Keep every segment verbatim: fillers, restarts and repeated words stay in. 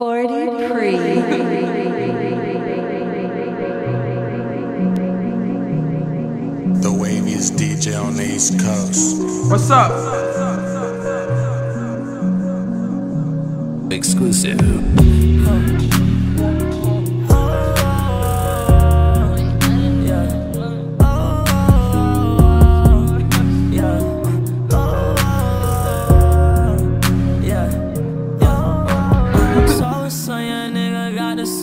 forty Pree. The waviest D J on the East Coast. What's up? Exclusive. The sauce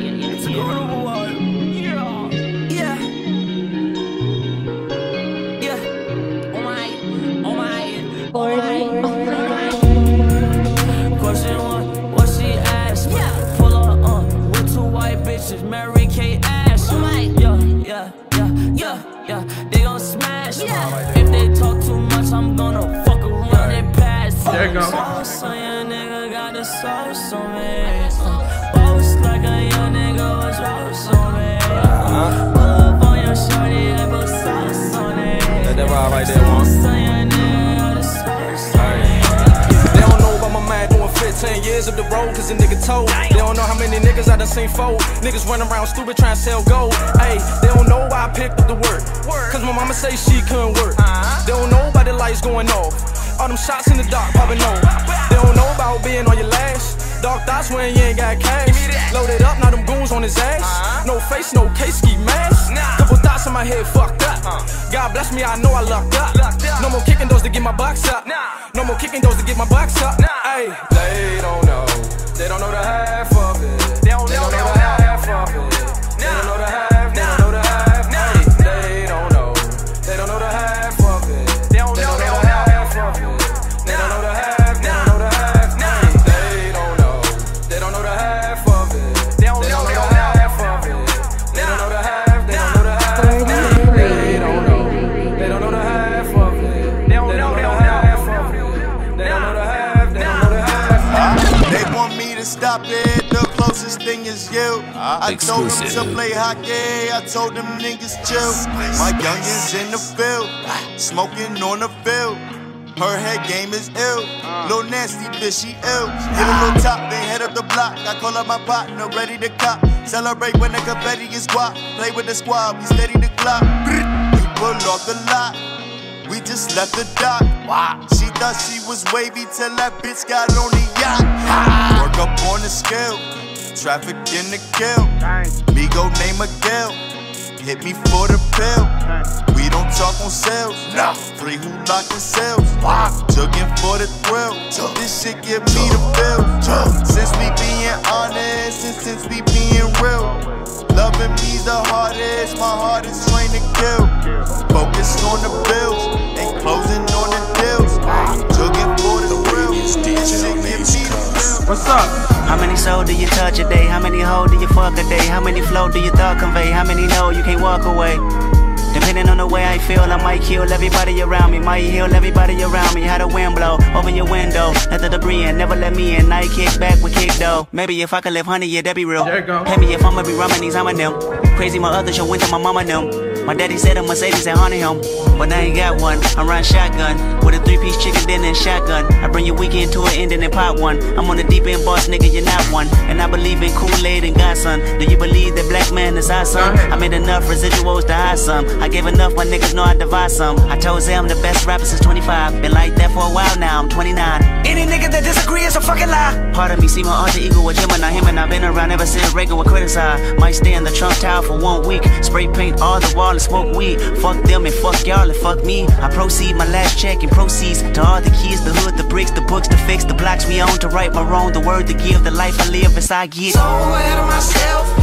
a girl one. Yeah, yeah. Oh my, oh my, oh my. Mary-Kay Ash, yeah, yeah, yeah, yeah, yeah. They gon' smash, yeah. If they talk too much, I'm gonna fuck around and pass. There you go. Sauce on your nigga, got the sauce on me. Boast like a young nigga with drops on me. Pull up on your shorty and put sauce on it. That vibe right there, man. Sauce on your nigga, got the sauce on it. They don't know about my mind doing fifteen years of the road, cause a nigga told. They don't know how many niggas I done seen fold. Niggas run around stupid trying to sell gold. Ayy, they don't know why I picked up the work, cause my mama say she couldn't work. They don't know about the lights going off, all them shots in the dark popping on. They don't know about being on your last, dark thoughts when you ain't got cash. Loaded up, now them goons on his ass. No face, no case, keep mask. Couple thoughts in my head fucked up. God bless me, I know I lucked up. No more kicking those to get my box up. No more kicking those to get my box up. Ayy, they don't know. They don't know the half of it. They don't know the half of it. They don't know the half. They don't know the half. They don't know. They don't know the half of it. They don't know the half of it. They don't know the half. They don't know the half. They don't know. They don't know the half of it. They don't know the half of it. They don't know the half. They don't know the half. They don't know. They don't know the half of it. They don't know the half of it. They don't know the half. They don't know the half. They want me to stop it. Closest thing is you. I told them to play hockey, I told them niggas chill. My youngins in the field, smoking on the field. Her head game is ill, little nasty bitch, she ill. Get a little top, then head up the block. I call up my partner, ready to cop. Celebrate when the confetti is guap. Play with the squad, we steady the clock. We pull off the lot, we just left the dock. She thought she was wavy till that bitch got on the yacht. Work up on the scale, traffic in the kill. Me go name a girl, hit me for the pill. We don't talk on sales, nah. Free who lock the sales. Jugging for the thrill, this shit give me the bill. Since we being honest and since we being real, loving me's the hardest, my heart is trained to kill. Focus on the bills and closing on the deals. Jugging for the thrill, this shit give me the bill. What's up? How many soul do you touch a day? How many hoe do you fuck a day? How many flow do you thought convey? How many know you can't walk away? Depending on the way I feel, I might kill everybody around me. Might heal everybody around me. How the wind blow over your window, let the debris in, never let me in. I kick back with kick though. Maybe if I could live honey, yeah, that'd be real. There you go. Hit me if I'ma be rhyming these, I'ma them. Crazy my others, yo, went to my mama them. My daddy said a Mercedes and honey home, but I ain't got one. I'm riding shotgun with a three-piece chicken dinner and shotgun. I bring your weekend to an end and then pop one. I'm on the deep end, boss nigga, you're not one. And I believe in Kool-Aid and God's son. Do you believe that black man is our son? I made enough residuals to hide some. I gave enough, my niggas know I divide some. I told Zay I'm the best rapper since twenty-five. Been like that for a while now, I'm twenty-nine. Any nigga that disagree is a fucking lie. Part of me see my alter ego with Gemini. Him and I've been around ever since Reagan was criticized. Might stay in the Trump Tower for one week. Spray paint all the walls. And smoke weed, fuck them and fuck y'all and fuck me. I proceed my last check and proceeds to all the keys, the hood, the bricks, the books, the fix, the blocks we own, to right my wrong, the word, the give, the life I live as I get. So ahead of myself.